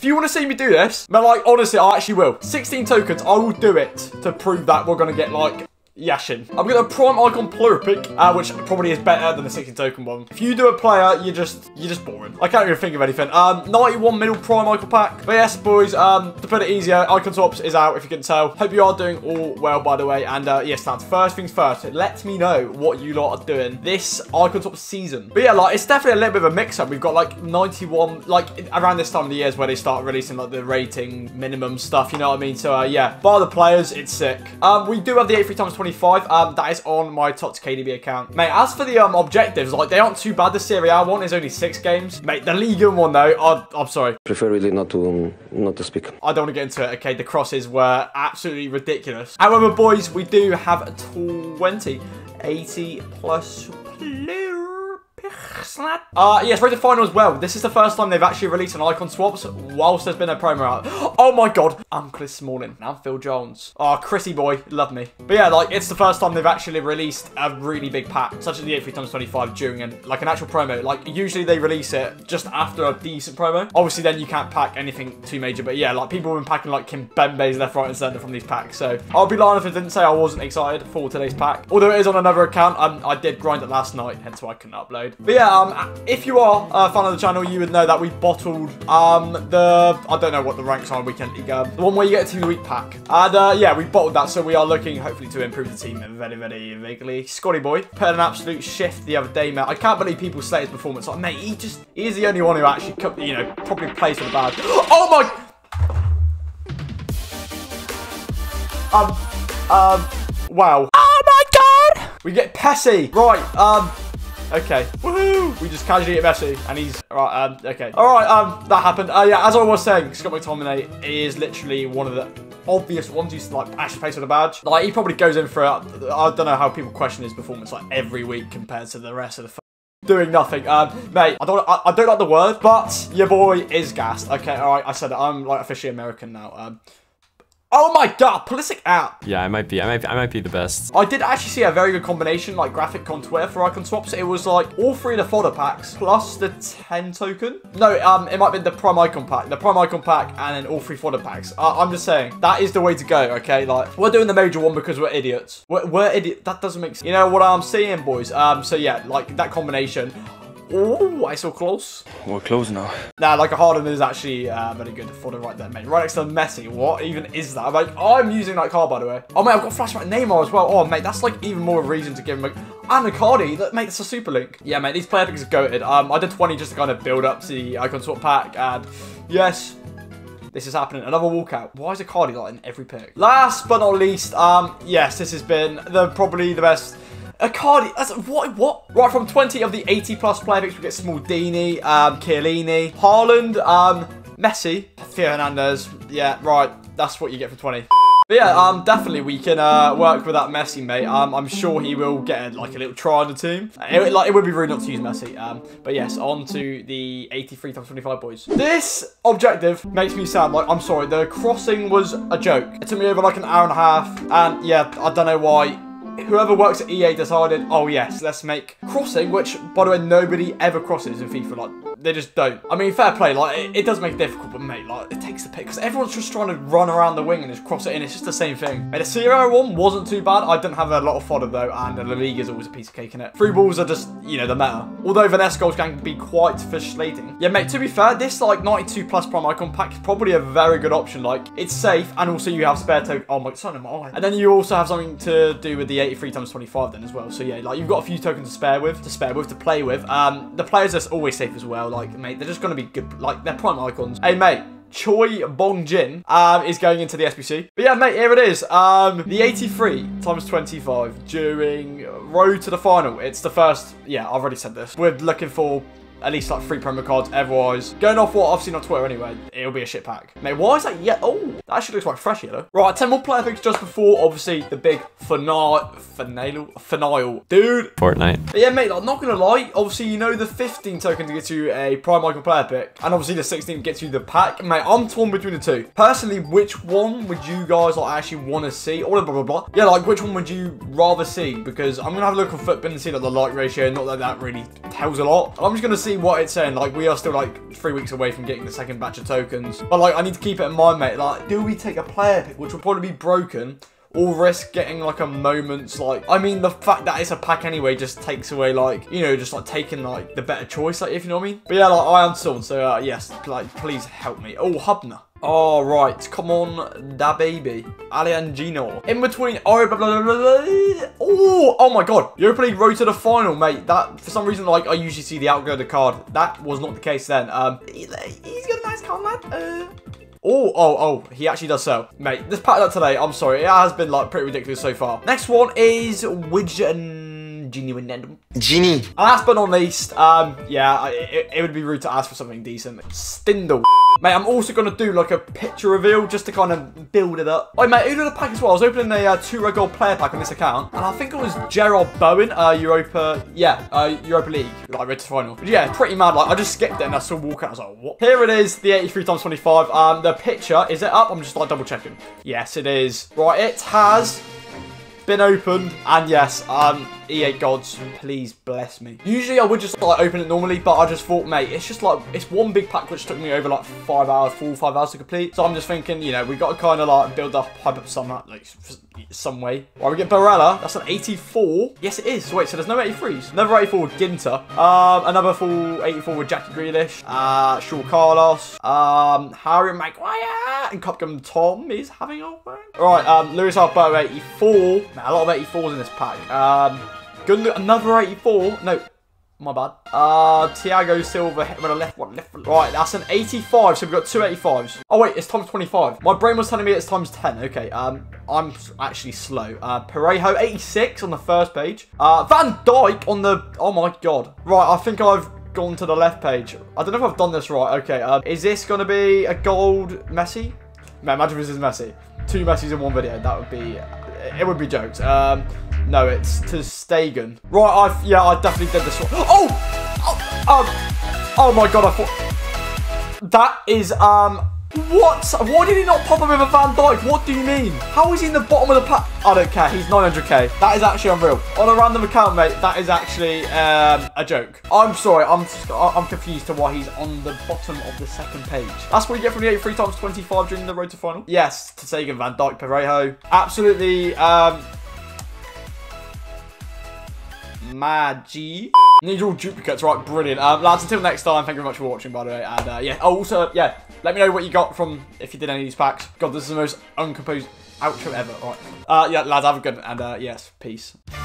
If you want to see me do this, man, like, honestly, I actually will. 16 tokens, I will do it to prove that we're going to get, like, Yashin. I'm going to prime icon Pluripic, which probably is better than the 16 token one. If you do a player, you're just boring. I can't even think of anything. 91 middle prime icon pack. But yes, boys, to put it easier, icon swaps is out, if you can tell. Hope you are doing all well, by the way. And yes, that's first things first. Let me know what you lot are doing this icon swap season. But yeah, like, it's definitely a little bit of a mix-up. We've got like 91, like around this time of the year is where they start releasing like the rating minimum stuff. You know what I mean? So yeah, bar the players, it's sick. We do have the 83 times 25. That is on my Tots KDB account. Mate, as for the objectives, like, they aren't too bad. The Serie A one is only 6 games. Mate, the Ligue 1 one, though, I'm sorry. Prefer really not to speak. I don't want to get into it, okay? The crosses were absolutely ridiculous. However, boys, we do have 80 plus yes, rated final as well. This is the first time they've actually released an icon swaps whilst there's been a promo out. Oh my god, I'm Chris Smalling. I'm Phil Jones. Oh, Chrissy boy, love me. But yeah, like, it's the first time they've actually released a really big pack, such as the 83 times 25 during like an actual promo. Like, usually they release it just after a decent promo. Obviously, then you can't pack anything too major. But yeah, like, people have been packing like Kim Kimbembe's left, right, and centre from these packs. So I'll be lying if I didn't say I wasn't excited for today's pack. Although it is on another account, I did grind it last night, hence why I couldn't upload. But yeah, if you are a fan of the channel, you would know that we bottled I don't know what the ranks are in Weekend League, the one where you get a team-of-the-week pack. And yeah, we bottled that, so we are looking, hopefully, to improve the team very, very bigly. Scotty boy put an absolute shift the other day, mate. I can't believe people slate his performance. Like, mate, he is the only one who actually, you know, probably plays for the bad. Oh my! Wow. Oh my god! We get Pessy. Right, okay. Woohoo! We just casually get Messi, and he's... Alright, okay. Alright, that happened. Yeah, as I was saying, Scott McTominay is literally one of the obvious ones you like actually place with a badge. Like, he probably goes in for... I don't know how people question his performance, like, every week compared to the rest of the... doing nothing. Mate, I don't like the word, but your boy is gassed. Okay, alright, I said it. I'm, like, officially American now. Oh my god, Pulisic app. Yeah, I might be the best. I did actually see a very good combination, like graphic on Twitter for icon swaps. It was like all three of the fodder packs plus the 10 token. No, it might be the prime icon pack, and then all three fodder packs. I'm just saying that is the way to go. Okay, like we're doing the major one because we're idiots. We're idiot. That doesn't make sense. You know what I'm saying, boys? So yeah, like that combination. Oh, I saw close. We're close now. Nah, like a Haaland is actually very good for the right there, mate. Right next to Messi. What even is that? Like, I'm using that card, by the way. Oh, mate, I've got flashback Neymar as well. Oh, mate, that's like even more reason to give him a... And Icardi, mate, that's a super link. Yeah, mate, these player picks are goated. I did 20 just to kind of build up the icon swap pack. And yes... this is happening. Another walkout. Why is Icardi like in every pick? Last but not least, yes, this has been probably the best. Icardi, that's what? Right, from 20 of the 80 plus player picks, we get Smaldini, Chiellini, Haaland, Messi, Fernandez. Yeah, right. That's what you get for 20. But yeah, definitely we can work with that Messi, mate. I'm sure he will get like a little try on the team. It would be rude not to use Messi. But yes, on to the 83 times 25, boys. This objective makes me sound like, I'm sorry, the crossing was a joke. It took me over like an hour and a half, and yeah, I don't know why. Whoever works at EA decided, oh yes, let's make crossing, which, by the way, nobody ever crosses in FIFA, like, they just don't. I mean, fair play, like, it does make it difficult, but mate, like, it takes the pick, because everyone's just trying to run around the wing and just cross it in, it's just the same thing. Mate, the Serie one wasn't too bad, I didn't have a lot of fodder though, and the La Liga is always a piece of cake in it. Through balls are just, you know, the meta. Although Vanessa Gold can be quite frustrating. Yeah, mate, to be fair, this, like, 92 plus prime icon pack is probably a very good option, like, it's safe, and also you have spare token, oh my son of my eye. And then you also have something to do with the 83 times 25 then as well. So yeah, like you've got a few tokens to to play with. The players are always safe as well. Like, mate, they're just gonna be good. Like, they're prime icons. Hey, mate. Choi Bong Jin is going into the SPC. But yeah, mate, here it is. The 83 times 25 during road to the final. It's the first. Yeah, I've already said this. We're looking for at least like 3 promo cards. Otherwise, going off what I've seen on Twitter anyway, it'll be a shit pack. Mate, why is that yet? Oh, that actually looks like fresh yellow. Right, 10 more player picks just before, obviously, the big finale, dude. Fortnite. But yeah, mate, like, not gonna lie. Obviously, you know the 15 token to get you a prime icon player pick, and obviously the 16 gets you the pack. Mate, I'm torn between the two. Personally, which one would you guys like actually want to see? Or blah blah blah. Yeah, like which one would you rather see? Because I'm gonna have a look on Footbin and see like the like ratio. Not that that really tells a lot. I'm just gonna see see what it's saying. Like, we are still like 3 weeks away from getting the second batch of tokens. But like, I need to keep it in mind, mate. Like, do we take a player pick, which will probably be broken, or risk getting like a moment's like, I mean, the fact that it's a pack anyway just takes away like, you know, just like taking like the better choice, like, if you know what I mean. But yeah, like, I am sold, so yes, like, please help me. Oh, Hubner. All right, come on, da baby. Aliangino. In between. Oh, blah, blah, blah, blah. Oh my God. Europa League road to the final, mate. That, for some reason, like, I usually see the outgo of the card. That was not the case then. He's got a nice card, lad. Oh, he actually does sell. Mate, this pattern up today, I'm sorry. It has been, like, pretty ridiculous so far. Next one is Widgeon Genie. And last but not least, yeah, it would be rude to ask for something decent. Stindle. Mate, I'm also going to do, like, a picture reveal just to kind of build it up. Oh, mate, who did the pack as well? I was opening a two-red gold player pack on this account, and I think it was Gerard Bowen, Europa League, like, road to final. But yeah, pretty mad. Like, I just skipped it, and I saw Walker. I was like, what? Here it is, the 83x25. The picture, is it up? I'm just, like, double-checking. Yes, it is. Right, it has been opened, and yes, EA gods, please bless me. Usually I would just like open it normally, but I just thought, mate, it's just like, it's one big pack which took me over like 5 hours, 4 or 5 hours to complete. So I'm just thinking, you know, we got to kind of like build the hype up some way. Right, we get Barella. That's an 84. Yes, it is. Wait, so there's no 83s. Another 84 with Ginter. Another full 84 with Jackie Grealish. Shaw Carlos. Harry Maguire. And Copcom Tom is having a win. Alright, Louis Alpo 84. Man, a lot of 84s in this pack. Another 84. No, my bad. Thiago Silva hit with a left one. Right, that's an 85. So we've got two 85s. Oh wait, it's times 25. My brain was telling me it's times 10. Okay, I'm actually slow. Parejo 86 on the first page. Van Dijk on the. Oh my God. Right, I think I've gone to the left page. I don't know if I've done this right. Okay, is this gonna be a gold Messi? Man, imagine this is Messi. Two Messis in one video. That would be. It would be jokes. No, it's to Stegen. Right, I definitely did this one. Oh my God, I thought that is what? Why did he not pop up with a Van Dijk? What do you mean? How is he in the bottom of the pack? I don't care. He's 900k. That is actually unreal. On a random account, mate, that is actually a joke. I'm sorry. I'm confused to why he's on the bottom of the second page. That's what you get from the 83x25 during the road to final. Yes, to Sagan, Van Dijk, Parejo. Absolutely. Magi. These are all duplicates, right? Brilliant. Lads, until next time, thank you very much for watching, by the way. And yeah, also, yeah, let me know what you got from, if you did any of these packs. God, this is the most uncomposed outro ever. All right. Yeah, lads, have a good one. And yes, peace.